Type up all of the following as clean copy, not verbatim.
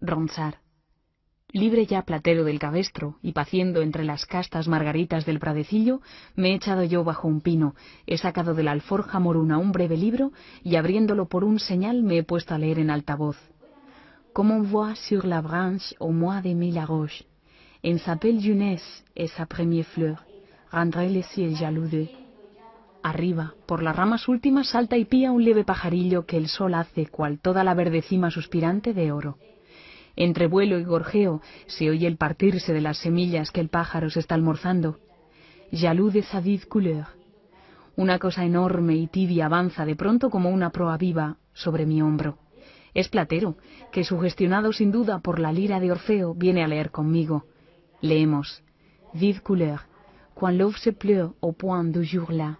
Ronsard. Libre ya platero del cabestro y paciendo entre las castas margaritas del pradecillo, me he echado yo bajo un pino, he sacado de la alforja moruna un breve libro y abriéndolo por un señal me he puesto a leer en alta voz. Comment voir sur la branche au mois de mai la roche, en sa belle jeunesse et sa première fleur, rendrait le ciel jaloux d'eux. Arriba, por las ramas últimas, salta y pía un leve pajarillo que el sol hace cual toda la verde cima suspirante de oro. Entre vuelo y gorjeo se oye el partirse de las semillas que el pájaro se está almorzando. Jaloux de sa vive couleur. Una cosa enorme y tibia avanza de pronto como una proa viva sobre mi hombro. Es Platero, que sugestionado sin duda por la lira de Orfeo viene a leer conmigo. Leemos. Vive couleur, quand l'aube se pleut au point du jour là.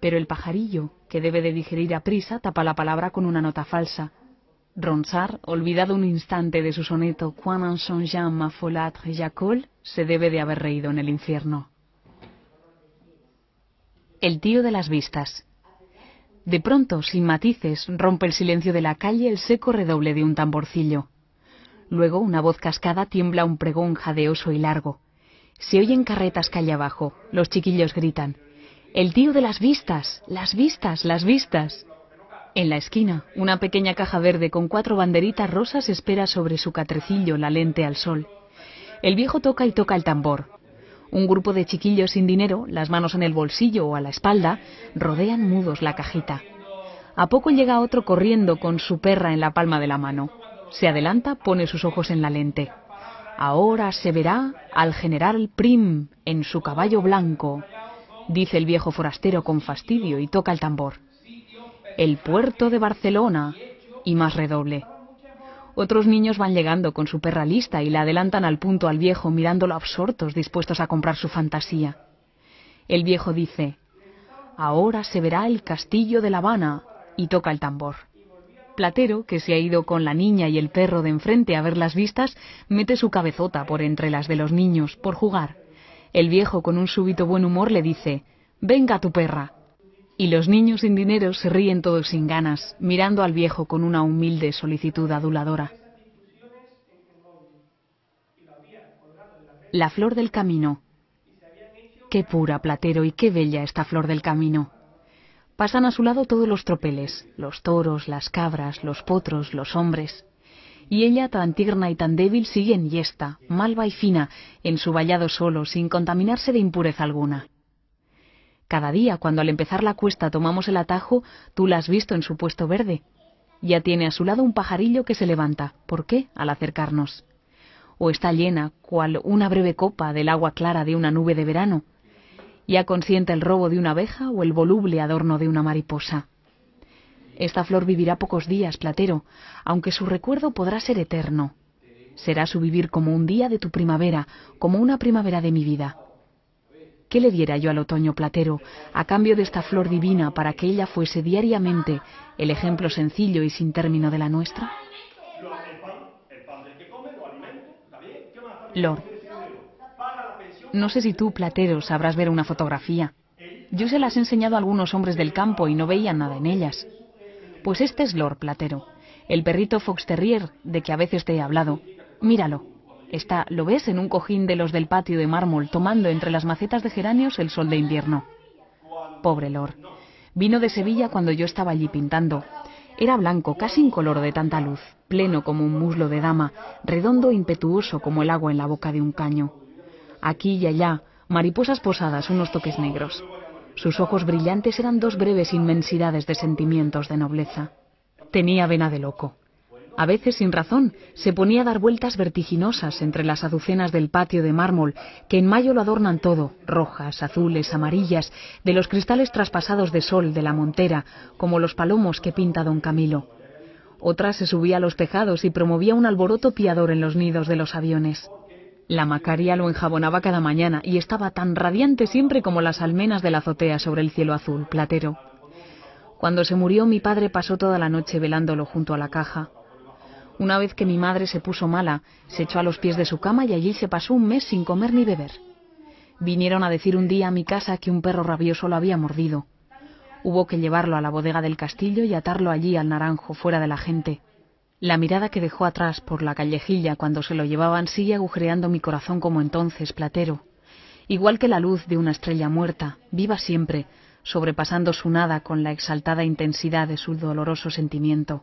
Pero el pajarillo, que debe de digerir a prisa, tapa la palabra con una nota falsa. Ronsard, olvidado un instante de su soneto Quand un songeant m'a folâtre Jacol, se debe de haber reído en el infierno. El tío de las vistas. De pronto, sin matices, rompe el silencio de la calle el seco redoble de un tamborcillo. Luego, una voz cascada tiembla un pregón jadeoso y largo. Se oyen carretas calle abajo, los chiquillos gritan. El tío de las vistas, las vistas, las vistas. En la esquina, una pequeña caja verde con 4 banderitas rosas espera sobre su catrecillo la lente al sol. El viejo toca y toca el tambor. Un grupo de chiquillos sin dinero, las manos en el bolsillo o a la espalda, rodean mudos la cajita. A poco llega otro corriendo con su perra en la palma de la mano. Se adelanta, pone sus ojos en la lente. Ahora se verá al general Prim en su caballo blanco, dice el viejo forastero con fastidio y toca el tambor. El puerto de Barcelona, y más redoble. Otros niños van llegando con su perra lista y la adelantan al punto al viejo, mirándolo absortos, dispuestos a comprar su fantasía. El viejo dice, ahora se verá el castillo de La Habana, y toca el tambor. Platero, que se ha ido con la niña y el perro de enfrente a ver las vistas, mete su cabezota por entre las de los niños, por jugar. El viejo, con un súbito buen humor, le dice, venga tu perra. Y los niños sin dinero se ríen todos sin ganas, mirando al viejo con una humilde solicitud aduladora. La flor del camino. Qué pura, Platero, y qué bella esta flor del camino. Pasan a su lado todos los tropeles, los toros, las cabras, los potros, los hombres. Y ella, tan tierna y tan débil, sigue enhiesta, malva y fina, en su vallado solo, sin contaminarse de impureza alguna. Cada día, cuando al empezar la cuesta tomamos el atajo, tú la has visto en su puesto verde. Ya tiene a su lado un pajarillo que se levanta. ¿Por qué? Al acercarnos. O está llena, cual una breve copa, del agua clara de una nube de verano. Ya consiente el robo de una abeja o el voluble adorno de una mariposa. Esta flor vivirá pocos días, Platero, aunque su recuerdo podrá ser eterno. Será su vivir como un día de tu primavera, como una primavera de mi vida. ¿Qué le diera yo al otoño, Platero, a cambio de esta flor divina para que ella fuese diariamente el ejemplo sencillo y sin término de la nuestra? Lord. No sé si tú, Platero, sabrás ver una fotografía. Yo se las he enseñado a algunos hombres del campo y no veían nada en ellas. Pues este es Lord, Platero, el perrito Fox Terrier de que a veces te he hablado. Míralo. Está, lo ves, en un cojín de los del patio de mármol, tomando entre las macetas de geranios el sol de invierno. Pobre Lord. Vino de Sevilla cuando yo estaba allí pintando. Era blanco, casi incoloro de tanta luz, pleno como un muslo de dama, redondo e impetuoso como el agua en la boca de un caño. Aquí y allá, mariposas posadas, unos toques negros. Sus ojos brillantes eran dos breves inmensidades de sentimientos de nobleza. Tenía vena de loco. A veces, sin razón, se ponía a dar vueltas vertiginosas entre las azucenas del patio de mármol, que en mayo lo adornan todo, rojas, azules, amarillas, de los cristales traspasados de sol de la montera, como los palomos que pinta don Camilo. Otras se subía a los tejados y promovía un alboroto piador en los nidos de los aviones. La Macaria lo enjabonaba cada mañana y estaba tan radiante siempre como las almenas de la azotea sobre el cielo azul, Platero. Cuando se murió, mi padre pasó toda la noche velándolo junto a la caja. Una vez que mi madre se puso mala, se echó a los pies de su cama y allí se pasó un mes sin comer ni beber. Vinieron a decir un día a mi casa que un perro rabioso lo había mordido. Hubo que llevarlo a la bodega del castillo y atarlo allí al naranjo, fuera de la gente. La mirada que dejó atrás por la callejilla cuando se lo llevaban sigue agujereando mi corazón como entonces, platero. Igual que la luz de una estrella muerta, viva siempre, sobrepasando su nada con la exaltada intensidad de su doloroso sentimiento.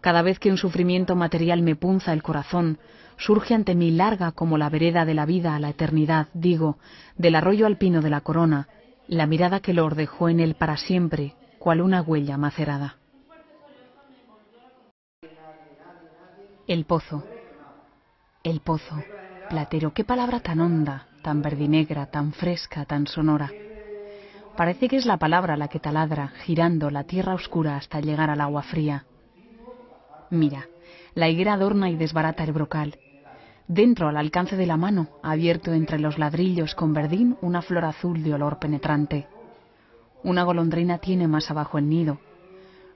Cada vez que un sufrimiento material me punza el corazón, surge ante mí larga como la vereda de la vida a la eternidad, digo, del arroyo alpino de la Corona, la mirada que Lord dejó en él para siempre, cual una huella macerada. El pozo. El pozo. Platero, qué palabra tan honda, tan verdinegra, tan fresca, tan sonora. Parece que es la palabra la que taladra, girando la tierra oscura hasta llegar al agua fría. Mira, la higuera adorna y desbarata el brocal. Dentro, al alcance de la mano, ha abierto entre los ladrillos con verdín una flor azul de olor penetrante. Una golondrina tiene más abajo el nido.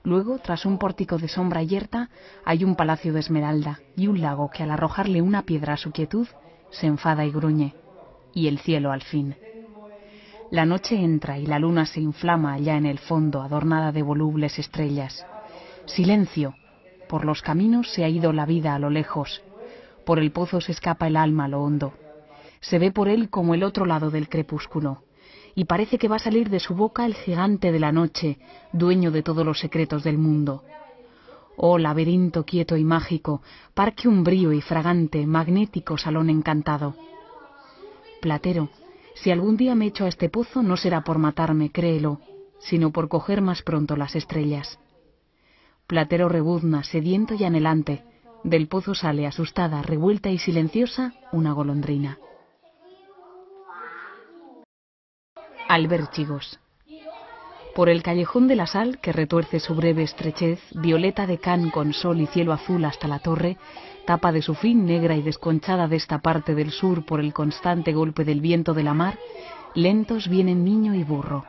Luego, tras un pórtico de sombra y yerta, hay un palacio de esmeralda y un lago que al arrojarle una piedra a su quietud, se enfada y gruñe. Y el cielo al fin. La noche entra y la luna se inflama allá en el fondo, adornada de volubles estrellas. Silencio. Por los caminos se ha ido la vida a lo lejos. Por el pozo se escapa el alma a lo hondo. Se ve por él como el otro lado del crepúsculo. Y parece que va a salir de su boca el gigante de la noche, dueño de todos los secretos del mundo. Oh, laberinto quieto y mágico, parque umbrío y fragante, magnético salón encantado. Platero, si algún día me echo a este pozo no será por matarme, créelo, sino por coger más pronto las estrellas. Platero rebuzna, sediento y anhelante, del pozo sale asustada, revuelta y silenciosa una golondrina. Albérchigos. Por el callejón de la Sal, que retuerce su breve estrechez, Violeta de Can con sol y cielo azul hasta la torre, tapa de su fin negra y desconchada de esta parte del sur por el constante golpe del viento de la mar, lentos vienen niño y burro.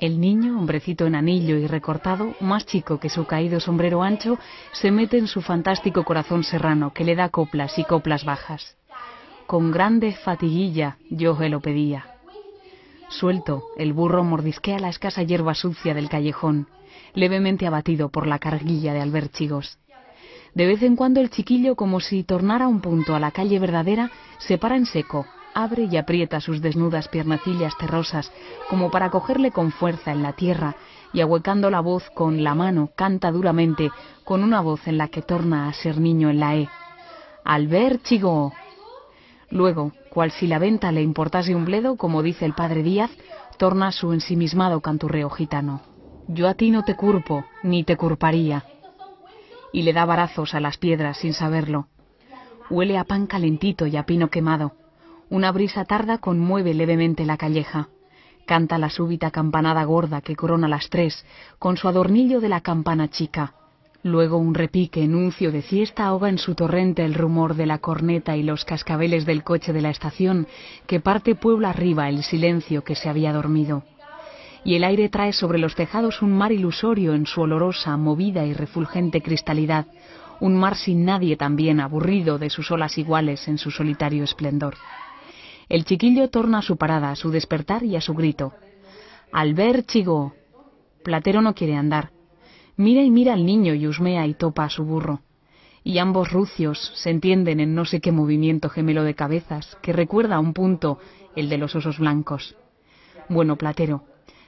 El niño, hombrecito en anillo y recortado, más chico que su caído sombrero ancho, se mete en su fantástico corazón serrano que le da coplas y coplas bajas. Con grande fatiguilla yo lo pedía. Suelto, el burro mordisquea la escasa hierba sucia del callejón, levemente abatido por la carguilla de albérchigos. De vez en cuando el chiquillo, como si tornara un punto a la calle verdadera, se para en seco, abre y aprieta sus desnudas piernacillas terrosas, como para cogerle con fuerza en la tierra, y ahuecando la voz con la mano, canta duramente, con una voz en la que torna a ser niño en la E. ¡Albérchigo! Luego, cual si la venta le importase un bledo, como dice el padre Díaz, torna su ensimismado canturreo gitano. Yo a ti no te curpo, ni te curparía. Y le da varazos a las piedras sin saberlo. Huele a pan calentito y a pino quemado. Una brisa tarda conmueve levemente la calleja. Canta la súbita campanada gorda que corona las tres, con su adornillo de la campana chica. Luego un repique nuncio de fiesta ahoga en su torrente el rumor de la corneta y los cascabeles del coche de la estación que parte pueblo arriba el silencio que se había dormido. Y el aire trae sobre los tejados un mar ilusorio en su olorosa, movida y refulgente cristalidad, un mar sin nadie también aburrido de sus olas iguales en su solitario esplendor. El chiquillo torna a su parada, a su despertar y a su grito. ¡Albérchigo! Platero no quiere andar. Mira y mira al niño y husmea y topa a su burro. Y ambos rucios se entienden en no sé qué movimiento gemelo de cabezas, que recuerda a un punto, el de los osos blancos. Bueno, Platero,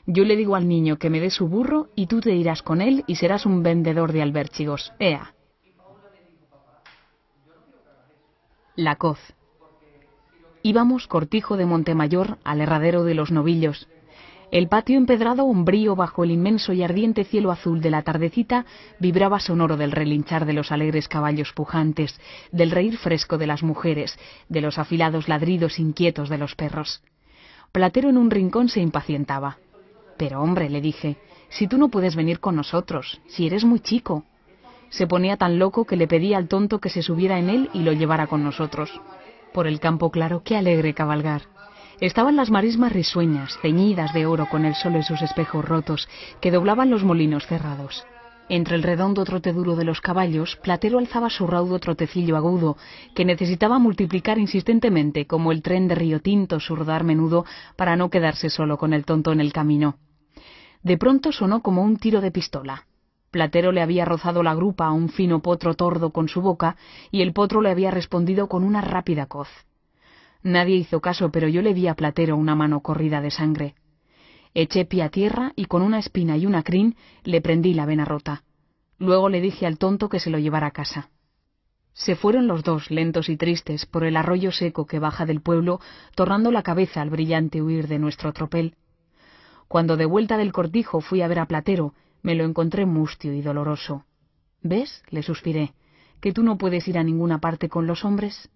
yo le digo al niño que me dé su burro y tú te irás con él y serás un vendedor de albérchigos. ¡Ea! La Coz. Íbamos cortijo de Montemayor al herradero de los novillos. El patio empedrado, umbrío bajo el inmenso y ardiente cielo azul de la tardecita, vibraba sonoro del relinchar de los alegres caballos pujantes, del reír fresco de las mujeres, de los afilados ladridos inquietos de los perros. Platero en un rincón se impacientaba. «Pero hombre», le dije, «si tú no puedes venir con nosotros, si eres muy chico». Se ponía tan loco que le pedía al tonto que se subiera en él y lo llevara con nosotros. Por el campo claro, qué alegre cabalgar. Estaban las marismas risueñas, ceñidas de oro con el sol en sus espejos rotos, que doblaban los molinos cerrados. Entre el redondo trote duro de los caballos, Platero alzaba su raudo trotecillo agudo, que necesitaba multiplicar insistentemente, como el tren de Río Tinto, su rodar menudo, para no quedarse solo con el tonto en el camino. De pronto sonó como un tiro de pistola. Platero le había rozado la grupa a un fino potro tordo con su boca, y el potro le había respondido con una rápida coz. Nadie hizo caso, pero yo le vi a Platero una mano corrida de sangre. Eché pie a tierra y con una espina y una crin le prendí la vena rota. Luego le dije al tonto que se lo llevara a casa. Se fueron los dos, lentos y tristes, por el arroyo seco que baja del pueblo, tornando la cabeza al brillante huir de nuestro tropel. Cuando de vuelta del cortijo fui a ver a Platero, me lo encontré mustio y doloroso. —¿Ves? —le suspiré— que tú no puedes ir a ninguna parte con los hombres.